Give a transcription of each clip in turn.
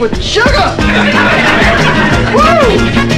With sugar! Woo!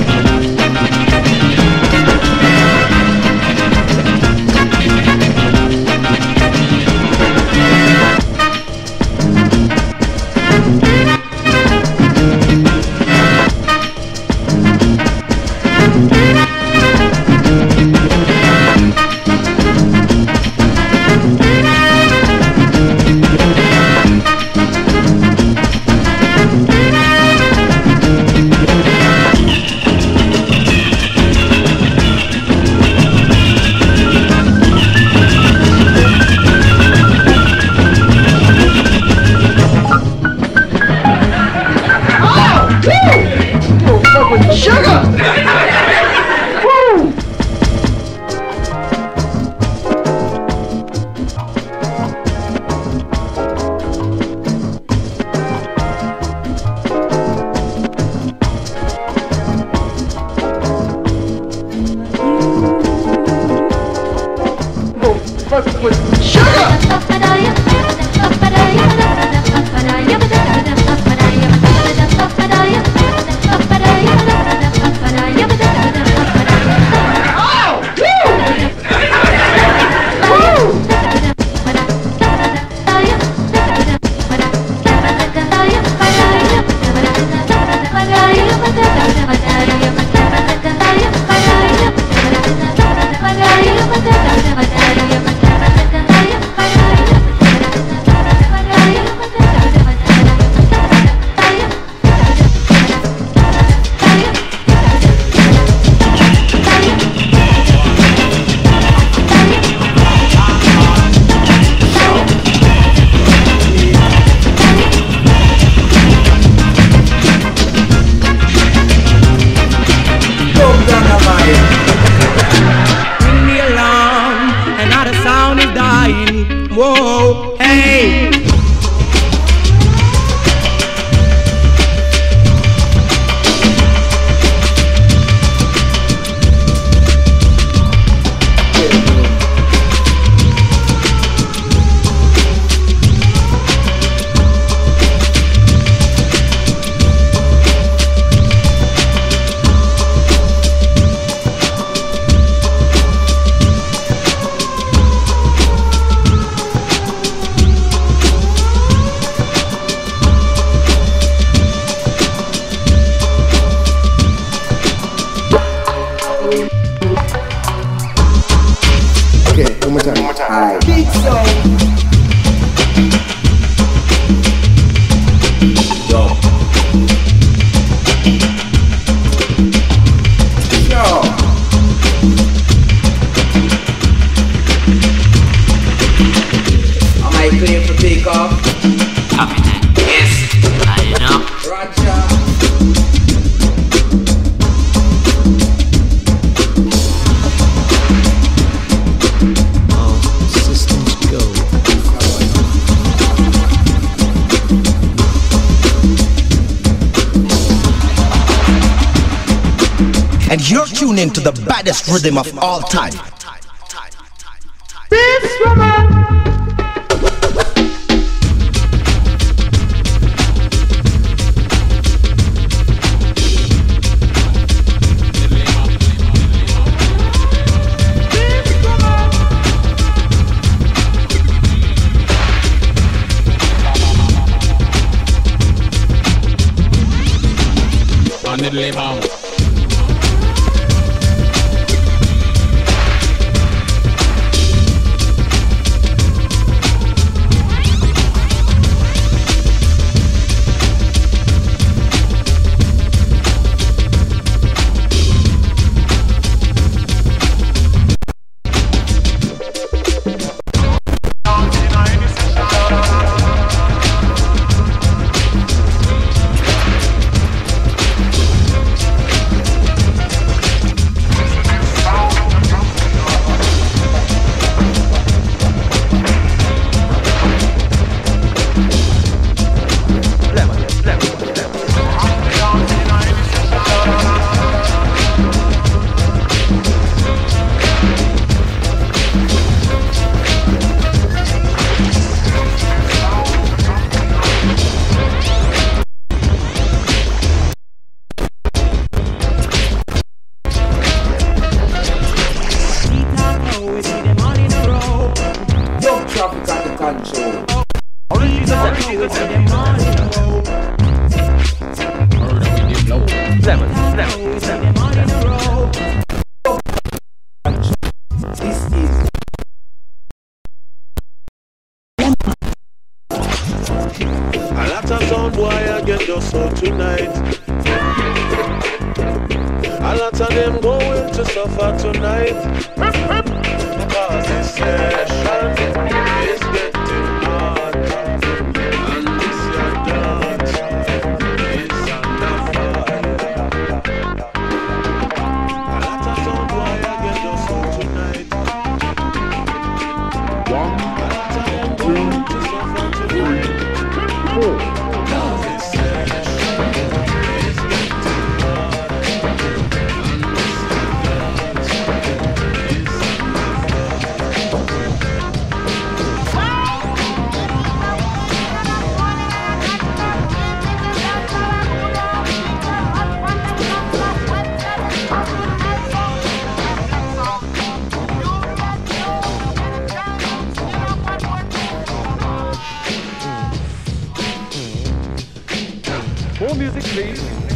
Into the baddest rhythm of all time. This woman. get your soul tonight. A lot of them going to suffer tonight, because this session is getting harder, and this your dance is under fire. A lot of sound wire get your soul tonight. More music, please.